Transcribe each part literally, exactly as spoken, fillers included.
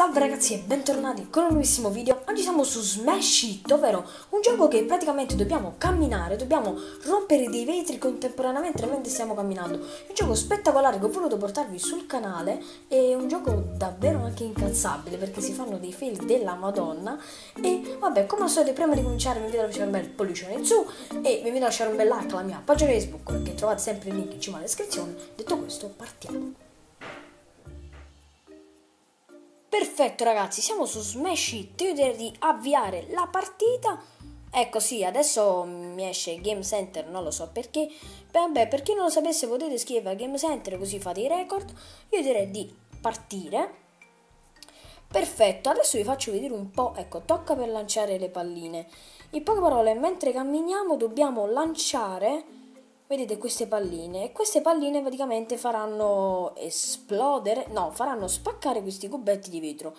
Salve ragazzi e bentornati con un nuovissimo video. Oggi siamo su Smash It, ovvero un gioco che praticamente dobbiamo camminare, dobbiamo rompere dei vetri contemporaneamente mentre stiamo camminando. Un gioco spettacolare che ho voluto portarvi sul canale, è un gioco davvero anche incazzabile perché si fanno dei fail della madonna. E vabbè, come al solito, prima di cominciare vi invito a lasciare un bel pollicione in su e vi invito a lasciare un bel like alla mia pagina Facebook che trovate sempre il link in cima alla descrizione. Detto questo, partiamo. Perfetto ragazzi, siamo su Smash It, io direi di avviare la partita. Ecco sì, adesso mi esce Game Center, non lo so perché. Vabbè, per chi non lo sapesse potete scrivere a Game Center così fate i record. Io direi di partire. Perfetto, adesso vi faccio vedere un po', ecco, tocca per lanciare le palline. In poche parole, mentre camminiamo dobbiamo lanciare, vedete, queste palline, e queste palline praticamente faranno esplodere, no, faranno spaccare questi cubetti di vetro.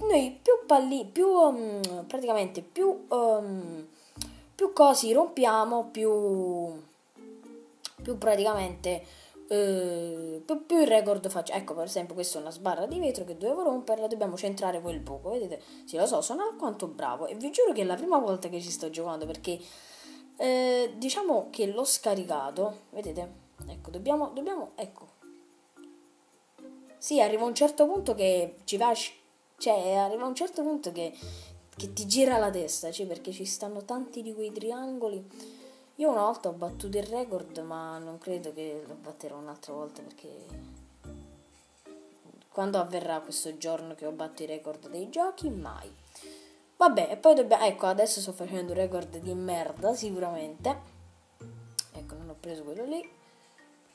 Noi più palli, più um, praticamente più um, più cose rompiamo, più più praticamente eh, più, più il record faccio. Ecco, per esempio, questa è una sbarra di vetro che dovevo romperla, dobbiamo centrare quel buco, vedete? Sì, lo so, sono alquanto bravo e vi giuro che è la prima volta che ci sto giocando perché Eh, diciamo che l'ho scaricato, vedete? Ecco, dobbiamo, dobbiamo, ecco. Sì, arriva un certo punto che ci va, cioè arriva un certo punto che, che ti gira la testa, cioè, perché ci stanno tanti di quei triangoli. Io una volta ho battuto il record, ma non credo che lo batterò un'altra volta, perché quando avverrà questo giorno che ho battuto i record dei giochi? Mai. Vabbè, e poi dobbiamo, ecco, adesso sto facendo un record di merda sicuramente. Ecco, non ho preso quello lì,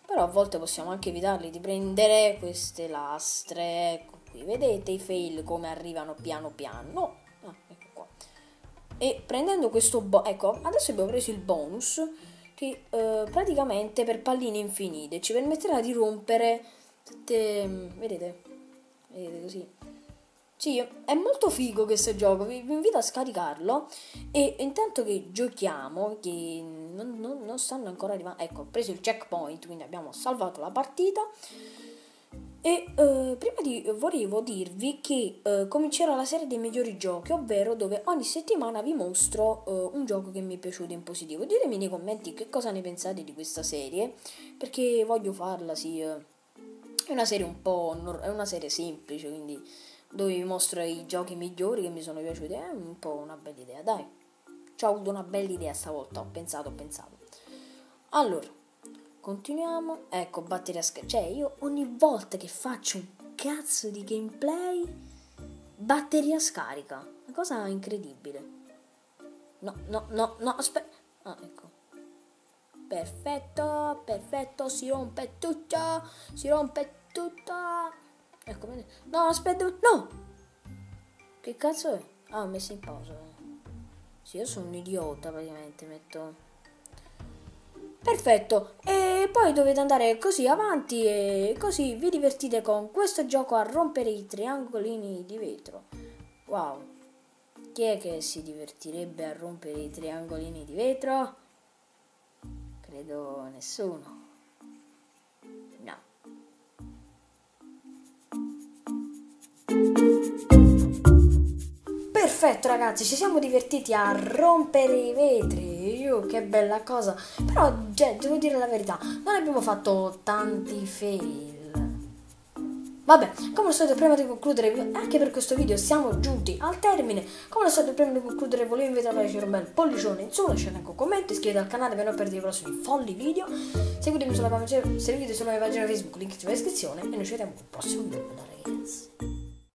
però a volte possiamo anche evitarli di prendere queste lastre. Ecco qui, vedete i fail come arrivano piano piano. Ah, ecco qua. E prendendo questo, ecco, adesso abbiamo preso il bonus che eh, praticamente per palline infinite ci permetterà di rompere tutte, vedete, vedete così. Sì, è molto figo questo gioco, vi, vi invito a scaricarlo. E intanto che giochiamo, che non, non, non stanno ancora arrivando. Ecco, ho preso il checkpoint, quindi abbiamo salvato la partita. E eh, prima di volevo dirvi che eh, comincerò la serie dei migliori giochi, ovvero dove ogni settimana vi mostro eh, un gioco che mi è piaciuto in positivo. Ditemi nei commenti che cosa ne pensate di questa serie, perché voglio farla, sì. Eh. È una serie un po', è una serie semplice, quindi dove vi mostro i giochi migliori che mi sono piaciuti. È un po' una bella idea, dai. Ci ho avuto una bella idea stavolta, ho pensato, ho pensato. Allora, continuiamo. Ecco, battere a schermo. Cioè, io ogni volta che faccio un cazzo di gameplay, batteria scarica. Una cosa incredibile. No, no, no, no, aspetta. Ah, ecco. Perfetto, perfetto, si rompe tutto, si rompe tutto. Ecco, no, aspetta, no! Che cazzo è? Ah, ho messo in pausa. Sì, io sono un idiota, praticamente metto. Perfetto, e poi dovete andare così avanti e così vi divertite con questo gioco a rompere i triangolini di vetro. Wow, chi è che si divertirebbe a rompere i triangolini di vetro? Credo nessuno. No. Perfetto ragazzi, ci siamo divertiti a rompere i vetri, uh, che bella cosa, però cioè, devo dire la verità, non abbiamo fatto tanti fail. Vabbè, come al solito prima di concludere, anche per questo video siamo giunti al termine, come al solito prima di concludere volevo invitarvi a lasciare un bel pollicione in su, lasciate anche un commento, iscrivetevi al canale per non perdere i prossimi folli video, seguitemi sulla pagina, seguitemi sulla mia pagina Facebook, link in descrizione e noi ci vediamo al prossimo video, ragazzi.